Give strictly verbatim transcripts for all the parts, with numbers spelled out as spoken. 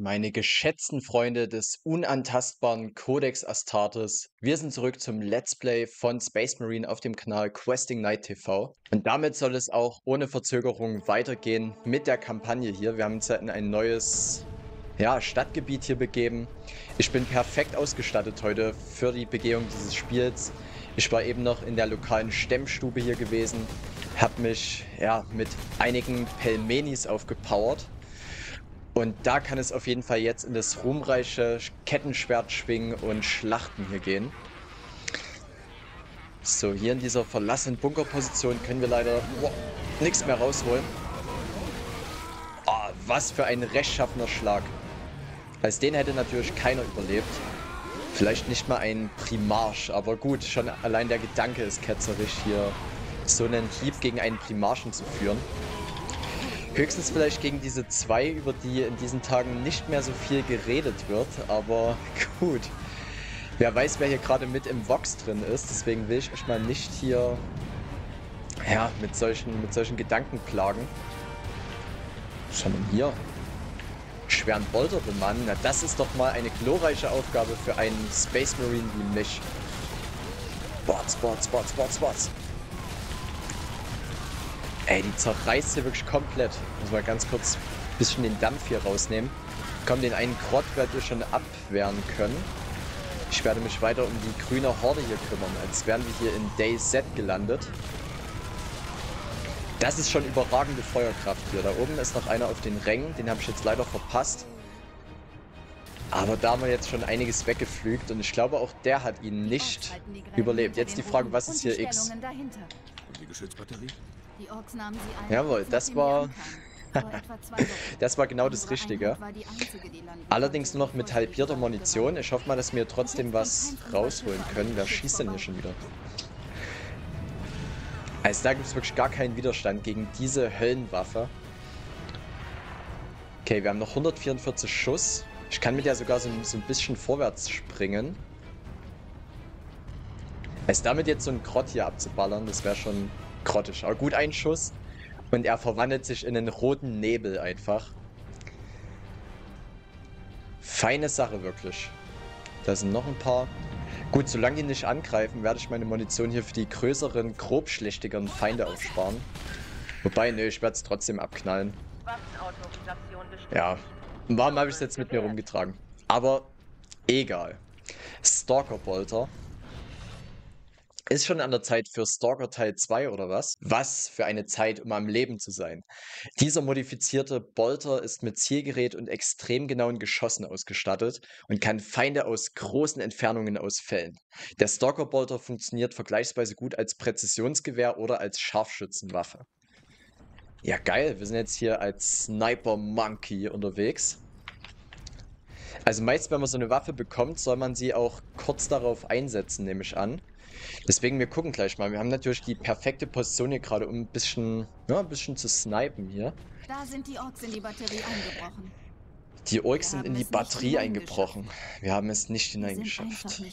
Meine geschätzten Freunde des unantastbaren Codex Astartes, wir sind zurück zum Let's Play von Space Marine auf dem Kanal Questing Knight T V. Und damit soll es auch ohne Verzögerung weitergehen mit der Kampagne hier. Wir haben uns in ein neues ja, Stadtgebiet hier begeben. Ich bin perfekt ausgestattet heute für die Begehung dieses Spiels. Ich war eben noch in der lokalen Stemmstube hier gewesen, habe mich ja, mit einigen Pelmenis aufgepowert. Und da kann es auf jeden Fall jetzt in das ruhmreiche Kettenschwert schwingen und Schlachten hier gehen. So, hier in dieser verlassenen Bunkerposition können wir leider oh, nichts mehr rausholen. Oh, was für ein rechtschaffener Schlag. Als den hätte natürlich keiner überlebt. Vielleicht nicht mal ein Primarsch, aber gut, schon allein der Gedanke ist ketzerisch, hier so einen Hieb gegen einen Primarschen zu führen. Höchstens vielleicht gegen diese zwei, über die in diesen Tagen nicht mehr so viel geredet wird, aber gut. Wer weiß, wer hier gerade mit im Vox drin ist, deswegen will ich euch mal nicht hier ja, mit, solchen, mit solchen Gedanken plagen. Was haben wir hier? Schweren Bolter bemannen, na das ist doch mal eine glorreiche Aufgabe für einen Space Marine wie mich. Bots, bots, bots, bots, bots. Ey, die zerreißt hier wirklich komplett. Muss mal ganz kurz ein bisschen den Dampf hier rausnehmen. Komm, den einen Grott werdet ihr schon abwehren können. Ich werde mich weiter um die grüne Horde hier kümmern, als wären wir hier in DayZ gelandet. Das ist schon überragende Feuerkraft hier. Da oben ist noch einer auf den Rängen, den habe ich jetzt leider verpasst. Aber da haben wir jetzt schon einiges weggeflügt und ich glaube auch der hat ihn nicht überlebt. Jetzt die Frage, was ist hier X? Die Geschützbatterie? Jawohl, das war das war genau das Richtige. Allerdings nur noch mit halbierter Munition. Ich hoffe mal, dass wir trotzdem was rausholen können. Wer schießt denn hier schon wieder? Also da gibt es wirklich gar keinen Widerstand gegen diese Höllenwaffe. Okay, wir haben noch hundertvierundvierzig Schuss. Ich kann mit der sogar so, so ein bisschen vorwärts springen. Also damit jetzt so einen Grott hier abzuballern, das wäre schon grottisch. Aber gut, ein Schuss und er verwandelt sich in einen roten Nebel einfach. Feine Sache wirklich. Da sind noch ein paar. Gut, solange die nicht angreifen, werde ich meine Munition hier für die größeren, grobschlächtigeren Feinde aufsparen. Wobei, nö, ich werde es trotzdem abknallen. Ja, warum habe ich es jetzt mit mir rumgetragen? Aber egal. Stalker Bolter. Ist schon an der Zeit für Stalker Teil zwei oder was? Was für eine Zeit, um am Leben zu sein. Dieser modifizierte Bolter ist mit Zielgerät und extrem genauen Geschossen ausgestattet und kann Feinde aus großen Entfernungen ausfällen. Der Stalker Bolter funktioniert vergleichsweise gut als Präzisionsgewehr oder als Scharfschützenwaffe. Ja geil, wir sind jetzt hier als Sniper Monkey unterwegs. Also meist, wenn man so eine Waffe bekommt, soll man sie auch kurz darauf einsetzen, nehme ich an. Deswegen, wir gucken gleich mal. Wir haben natürlich die perfekte Position hier gerade, um ein bisschen, ja, ein bisschen zu snipen hier. Da sind die Orks in die Batterie eingebrochen. Die Orks sind in die Batterie eingebrochen. Wir haben es nicht hineingeschafft. Sie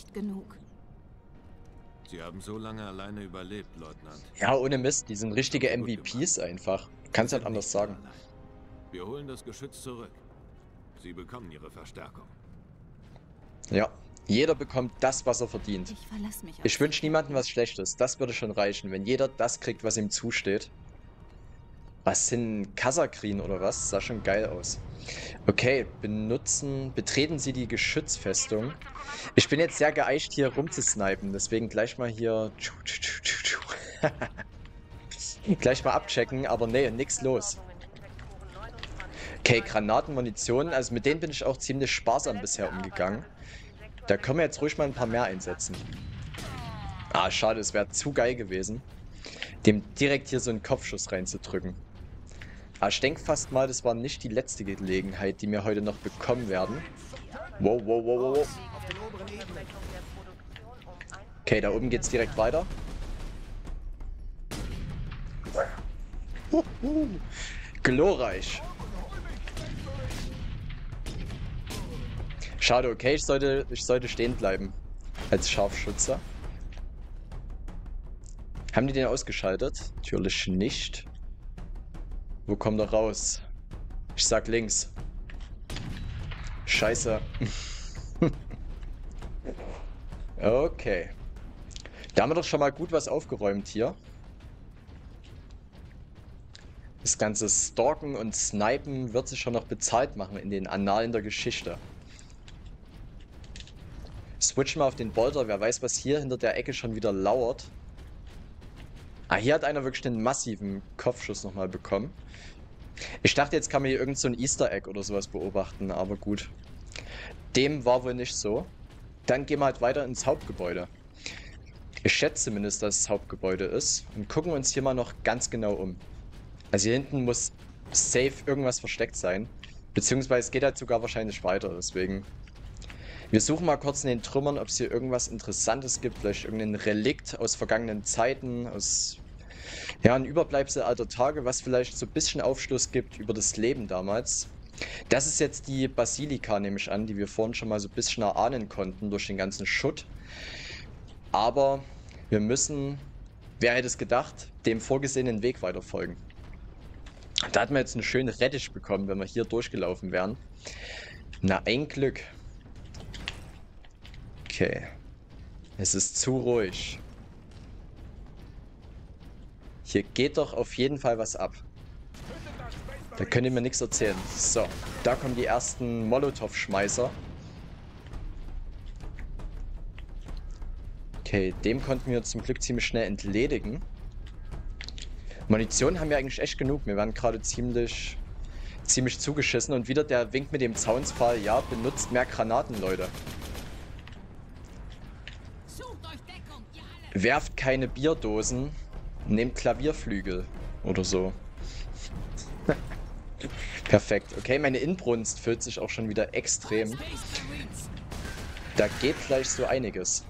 haben so lange alleine überlebt, Leutnant. Ja, ohne Mist. Die sind richtige M V Ps einfach. Kannst halt anders sagen. Wir holen das Geschütz zurück. Sie bekommen ihre Verstärkung. Ja. Jeder bekommt das, was er verdient. Ich, ich wünsche niemandem was Schlechtes. Das würde schon reichen, wenn jeder das kriegt, was ihm zusteht. Was sind Kasakrin oder was? Sah schon geil aus. Okay, benutzen, betreten Sie die Geschützfestung. Ich bin jetzt sehr geeicht, hier rumzusnipen. Deswegen gleich mal hier... gleich mal abchecken, aber nee, nix los. Okay, Granaten, Munition. Also mit denen bin ich auch ziemlich sparsam bisher umgegangen. Da können wir jetzt ruhig mal ein paar mehr einsetzen. Ah, schade, es wäre zu geil gewesen, dem direkt hier so einen Kopfschuss reinzudrücken. Aber ich denke fast mal, das war nicht die letzte Gelegenheit, die wir heute noch bekommen werden. Wow, wow, wow, wow. Okay, da oben geht's direkt weiter. Huhu. Glorreich. Schade, okay, ich sollte, ich sollte stehen bleiben als Scharfschütze. Haben die den ausgeschaltet? Natürlich nicht. Wo kommt er raus? Ich sag links. Scheiße. Okay. Da haben wir doch schon mal gut was aufgeräumt hier. Das ganze Stalken und Snipen wird sich schon noch bezahlt machen in den Annalen der Geschichte. Switch mal auf den Bolter, wer weiß, was hier hinter der Ecke schon wieder lauert. Ah, hier hat einer wirklich einen massiven Kopfschuss nochmal bekommen. Ich dachte, jetzt kann man hier irgend so ein Easter Egg oder sowas beobachten, aber gut. Dem war wohl nicht so. Dann gehen wir halt weiter ins Hauptgebäude. Ich schätze zumindest, dass es Hauptgebäude ist. Und gucken uns hier mal noch ganz genau um. Also hier hinten muss safe irgendwas versteckt sein. Beziehungsweise es geht halt sogar wahrscheinlich weiter, deswegen. Wir suchen mal kurz in den Trümmern, ob es hier irgendwas Interessantes gibt. Vielleicht irgendein Relikt aus vergangenen Zeiten, aus... Ja, ein Überbleibsel alter Tage, was vielleicht so ein bisschen Aufschluss gibt über das Leben damals. Das ist jetzt die Basilika, nehme ich an, die wir vorhin schon mal so ein bisschen erahnen konnten durch den ganzen Schutt. Aber wir müssen, wer hätte es gedacht, dem vorgesehenen Weg weiterfolgen. Da hatten wir jetzt einen schönen Rettich bekommen, wenn wir hier durchgelaufen wären. Na, ein Glück. Okay. Es ist zu ruhig. Hier geht doch auf jeden Fall was ab. Da könnt ihr mir nichts erzählen. So, da kommen die ersten Molotow-Schmeißer. Okay, dem konnten wir zum Glück ziemlich schnell entledigen. Munition haben wir eigentlich echt genug. Wir waren gerade ziemlich, ziemlich zugeschissen. Und wieder der Wink mit dem Zaunspfahl. Ja, benutzt mehr Granaten, Leute. Werft keine Bierdosen. Nehmt Klavierflügel oder so. Perfekt. Okay, meine Inbrunst füllt sich auch schon wieder extrem. Da geht gleich so einiges.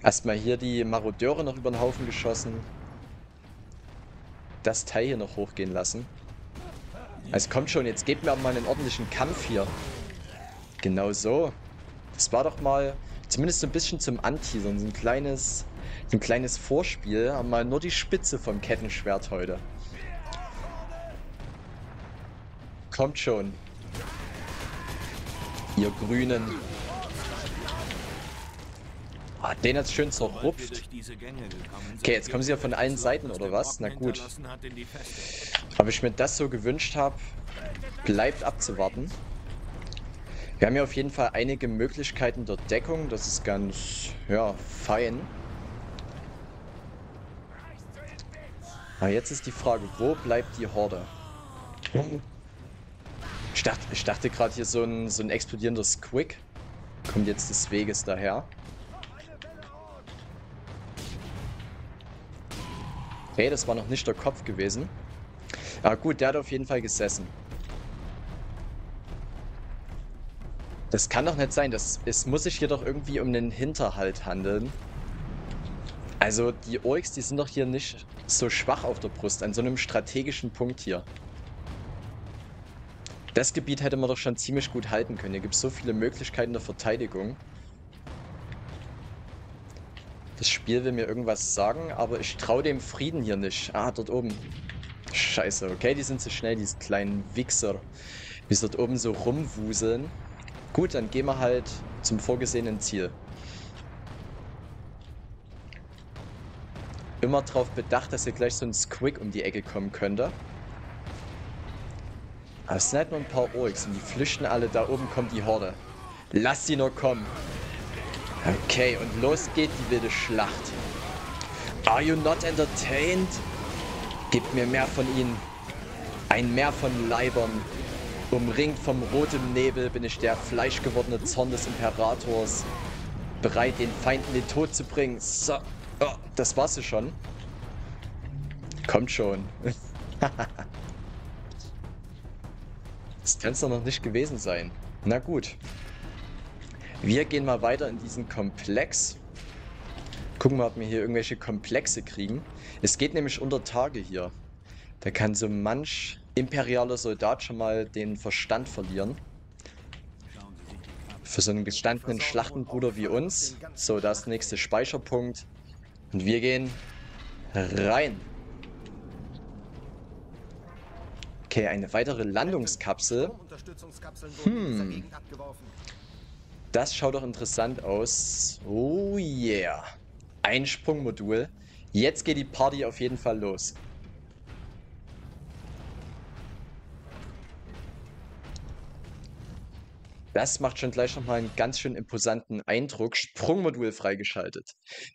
Erstmal hier die Marodeure noch über den Haufen geschossen. Das Teil hier noch hochgehen lassen. Es kommt schon, jetzt gebt mir aber mal einen ordentlichen Kampf hier. Genau so. Das war doch mal zumindest so ein bisschen zum Anteasern, so ein kleines... Ein kleines Vorspiel, haben wir nur die Spitze vom Kettenschwert heute. Kommt schon. Ihr Grünen. Ah, den hat's schön zerrupft. Okay, jetzt kommen sie ja von allen Seiten, oder was? Na gut. Ob ich mir das so gewünscht habe, bleibt abzuwarten. Wir haben ja auf jeden Fall einige Möglichkeiten der Deckung. Das ist ganz, ja, fein. Aber jetzt ist die Frage, wo bleibt die Horde? Ich dachte, ich dachte gerade hier so ein, so ein explodierender Squig. Kommt jetzt des Weges daher. Okay, das war noch nicht der Kopf gewesen. Ah gut, der hat auf jeden Fall gesessen. Das kann doch nicht sein. Das, es muss sich hier doch irgendwie um einen Hinterhalt handeln. Also die Orks, die sind doch hier nicht so schwach auf der Brust, an so einem strategischen Punkt hier. Das Gebiet hätte man doch schon ziemlich gut halten können. Hier gibt es so viele Möglichkeiten der Verteidigung. Das Spiel will mir irgendwas sagen, aber ich traue dem Frieden hier nicht. Ah, dort oben. Scheiße, okay, die sind so schnell, diese kleinen Wichser. Wie sie dort oben so rumwuseln. Gut, dann gehen wir halt zum vorgesehenen Ziel. Immer darauf bedacht, dass hier gleich so ein Squig um die Ecke kommen könnte. Aber es sind halt nur ein paar Orks und die flüchten alle. Da oben kommt die Horde. Lass sie nur kommen. Okay, und los geht die wilde Schlacht. Are you not entertained? Gib mir mehr von ihnen. Ein Meer von Leibern. Umringt vom roten Nebel bin ich der fleischgewordene Zorn des Imperators. Bereit, den Feinden den Tod zu bringen. So. Oh, das war's ja schon. Kommt schon. Das kann's doch noch nicht gewesen sein. Na gut. Wir gehen mal weiter in diesen Komplex. Gucken wir, ob wir hier irgendwelche Komplexe kriegen. Es geht nämlich unter Tage hier. Da kann so manch imperialer Soldat schon mal den Verstand verlieren. Für so einen gestandenen Schlachtenbruder wie uns. So, da ist der nächste Speicherpunkt. Und wir gehen rein. Okay, eine weitere Landungskapsel. Hm. Das schaut doch interessant aus. Oh yeah. Ein Sprungmodul. Jetzt geht die Party auf jeden Fall los. Das macht schon gleich nochmal einen ganz schön imposanten Eindruck. Sprungmodul freigeschaltet.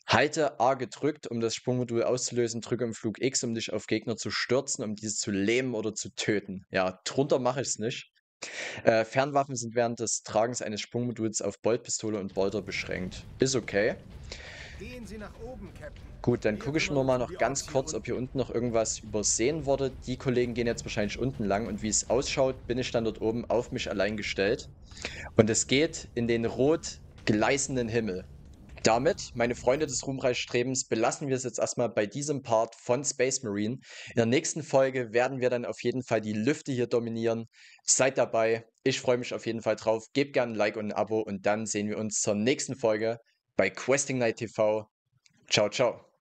Halte A gedrückt, um das Sprungmodul auszulösen. Drücke im Flug X, um dich auf Gegner zu stürzen, um diese zu lähmen oder zu töten. Ja, drunter mache ich es nicht. Äh, Fernwaffen sind während des Tragens eines Sprungmoduls auf Boltpistole und Bolter beschränkt. Ist okay. Gehen Sie nach oben, Captain. Gut, dann gucke ich nur mal noch ganz kurz, ob hier unten noch irgendwas übersehen wurde. Die Kollegen gehen jetzt wahrscheinlich unten lang und wie es ausschaut, bin ich dann dort oben auf mich allein gestellt. Und es geht in den rot gleißenden Himmel. Damit, meine Freunde des ruhmreichen Strebens, belassen wir es jetzt erstmal bei diesem Part von Space Marine. In der nächsten Folge werden wir dann auf jeden Fall die Lüfte hier dominieren. Seid dabei, ich freue mich auf jeden Fall drauf. Gebt gerne ein Like und ein Abo und dann sehen wir uns zur nächsten Folge bei Questing Knight T V. Ciao, ciao.